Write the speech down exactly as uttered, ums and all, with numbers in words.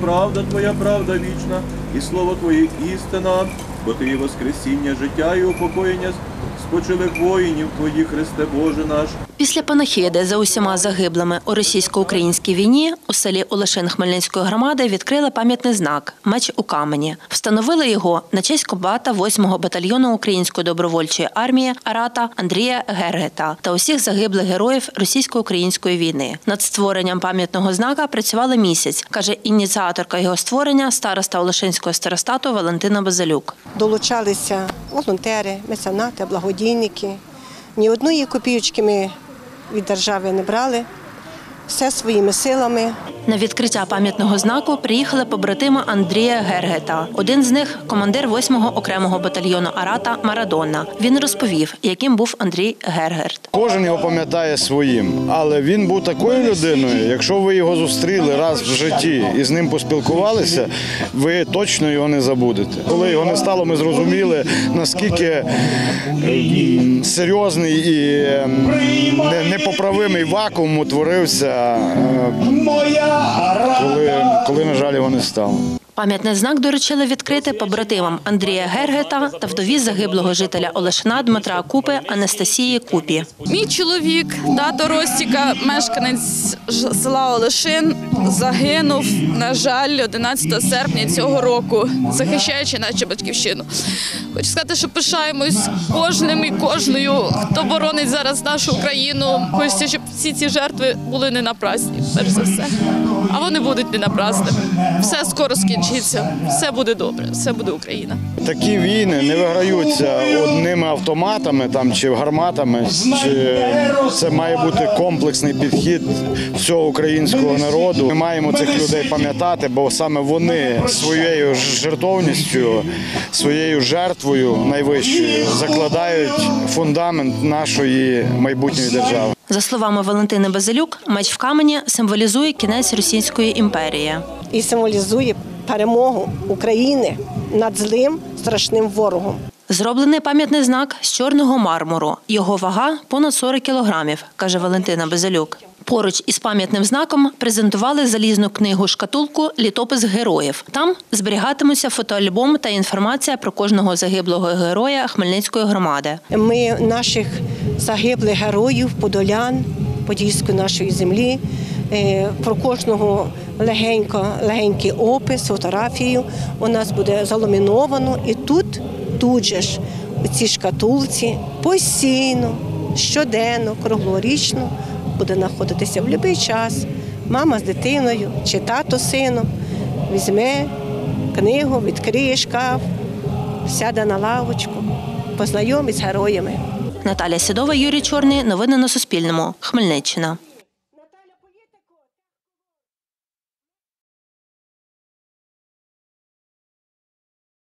Правда Твоя, правда вічна, і слово Твоє істина, бо Ти є воскресіння, життя і упокоєння спочилих воїнів Твоїх, Христе Боже наш. Після панахиди за усіма загиблими у російсько-українській війні у селі Олешин Хмельницької громади відкрили пам'ятний знак «Меч у камені». Встановили його на честь комбата восьмого батальйону Української добровольчої армії «Аратта» Андрія Гергерта та усіх загиблих героїв російсько-української війни. Над створенням пам'ятного знака працювали місяць, каже ініціаторка його створення, староста Олешинського старостату Валентина Базилюк. Долучалися волонтери, меценати, благодійники. Ні одної копійки ми від держави не брали, все своїми силами. На відкриття пам'ятного знаку приїхали побратими Андрія Гергерта. Один з них – командир восьмого окремого батальйону «Аратта» Марадона. Він розповів, яким був Андрій Гергерт. Кожен його пам'ятає своїм, але він був такою людиною, якщо ви його зустріли раз в житті і з ним поспілкувалися, ви точно його не забудете. Коли його не стало, ми зрозуміли, наскільки серйозний і непоправимий вакуум утворився, Коли, коли, на жаль, його не стало. Пам'ятний знак доручили відкрити побратимам Андрія Гергерта та вдові загиблого жителя Олешина Дмитра Купи Анастасії Купі. Мій чоловік, тато Ростіка, мешканець села Олешин, загинув, на жаль, одинадцятого серпня цього року, захищаючи нашу батьківщину. Хочу сказати, що пишаємось кожним і кожною, хто боронить зараз нашу країну. Хочеться, щоб всі ці жертви були не напрасні, перш за все. А вони будуть не напрасними. Все скоро скінчиться. Все буде добре, все буде Україна. Такі війни не виграються одними автоматами там, чи гарматами. Чи... Це має бути комплексний підхід всього українського народу. Ми маємо цих людей пам'ятати, бо саме вони своєю жертовністю, своєю жертвою найвищою закладають фундамент нашої майбутньої держави. За словами Валентини Базилюк, меч в камені символізує кінець Російської імперії. І символізує перемогу України над злим, страшним ворогом. Зроблений пам'ятний знак з чорного мармуру. Його вага понад сорок кілограмів, каже Валентина Базилюк. Поруч із пам'ятним знаком презентували залізну книгу-шкатулку «Літопис героїв». Там зберігатимуться фотоальбом та інформація про кожного загиблого героя Хмельницької громади. Ми наших загиблих героїв, подолян, подільської нашої землі, про кожного легенько, легенький опис, фотографію у нас буде заламіновано. І тут, тут же ж, у цій шкатулці постійно, щоденно, круглорічно буде знаходитися в будь-який час. Мама з дитиною чи тато з сином візьме книгу, відкриє шкаф, сяде на лавочку, познайомить з героями. Наталія Сідова, Юрій Чорний. Новини на Суспільному. Хмельниччина.